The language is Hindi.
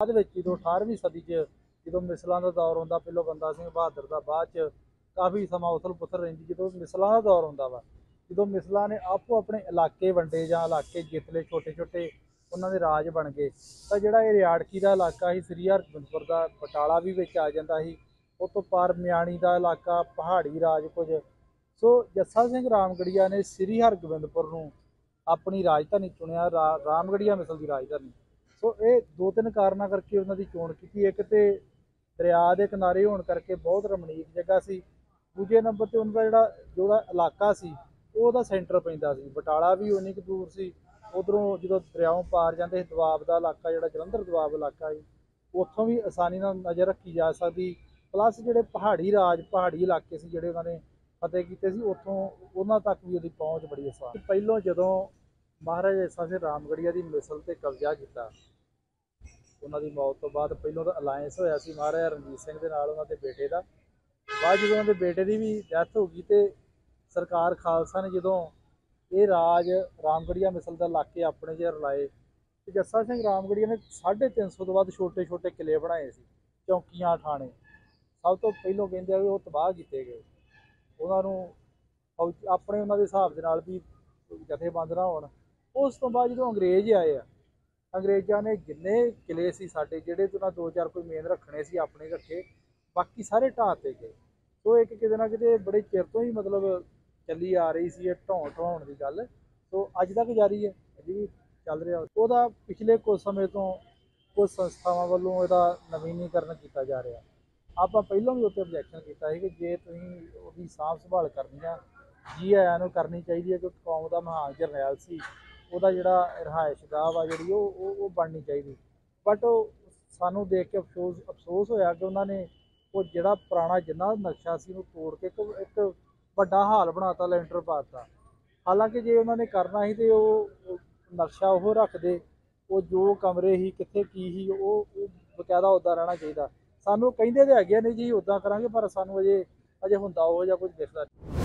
बाद में जो 18वीं सदी जो मिसलों का दौर आता पहलों बंदा सिंह बहादुर का बाद काफ़ी समा उथल पुथल रही जो मिसलों का दौर आता वा जो मिसलों ने आपो अपने इलाके वंडे जां इलाके जित ले छोटे छोटे उन्होंने राज बन गए तो जोड़ा ये रियाड़की का इलाका ही श्री हरगोबिंदपुर का बटाला भी आ जाता ही उस तो पार म्याणी का इलाका पहाड़ी राज कुछ सो जस्सा सिंह रामगढ़िया ने श्री हरगोबिंदपुर नूं अपनी राजधानी चुनिया रामगढ़िया मिसल की राजधानी सो ये दो तीन कारणों करके उन्होंने चोण की एक तो दरिया के किनारे होने करके बहुत रमणीक जगह सी दूजे नंबर पर उनका जोड़ा इलाका सी वो सेंटर पैंदा सी बटाला भी उन्नी क दूर सी उधरों जो दरियाओं पार जाते दुआब का इलाका जो जलंधर दुआब इलाका है उतों भी आसानी नज़र रखी जा सकती प्लस जोड़े पहाड़ी राज पहाड़ी इलाके से जोड़े उन्होंने फतेह किए उतों उन्होंने तक भी उसकी पहुँच बड़ी आसान। पहलों जो महाराजा जस्सा सिंह रामगढ़िया की मिसल पर कब्जा किया उन्होंने मौत तो बाद पहलों तो अलायंस होया सी महाराजा रणजीत सिंह के नाल उन्होंने बेटे का बाद जो उन्होंने बेटे की भी डैथ हो गई तो सरकार खालसा ने जो ये राज रामगढ़िया मिसल का इलाके अपने ज रलाए तो जस्सा सिंह रामगढ़िया ने 350 तो बाद छोटे छोटे किले बनाए सी चौकियां ठाणे सब तो पहलों कहें भी वो तबाह किए गए उन्होंने अपने उन्होंने हिसाब के नाल भी जथेबंद ना होण। उस तो बाद जो अंग्रेज आए आ अंग्रेज़ों ने जिन्ने किले सी साडे जिहड़े तो ना दो चार कोई मेन रखने से अपने रखे बाकी सारे ढाते गए तो एक किते ना किते बड़े चिर तो ही मतलब चली आ रही सी ढों ढाने की गल तो अज तक जारी है अभी भी चल रहा वह पिछले कुछ समय तो कुछ संस्थावां वालों इसदा नवीनीकरण किया जा रहा आपां पहलों भी उत्ते ऑब्जैक्शन किया है कि जे तुसीं उहदी सांभ संभाल करनी है जी आया नूं करनी चाहिए है क्योंकि कौम का महान जरनैल सी उहदा जिहड़ा रहायशगाह वा जिहड़ी वो बननी चाहिए बट सानूं देख के अफसोस होया कि उन्होंने वो जिहड़ा पुराना जिन्ना नक्शा सी उहनूं तोड़ के एक ਵੱਡਾ हाल बनाता ਲੈਂਟਰ ਪਾਤਾ हालांकि जे उन्होंने करना ही तो नक्शा वो रखते वो जो कमरे ही कितने की ही वो बकायदा उदा रहना चाहिए सानू कहिंदे ते है नहीं जी उदा करांगे पर सानू अजे होंदा ओह जिहा कुछ दिखदा नहीं।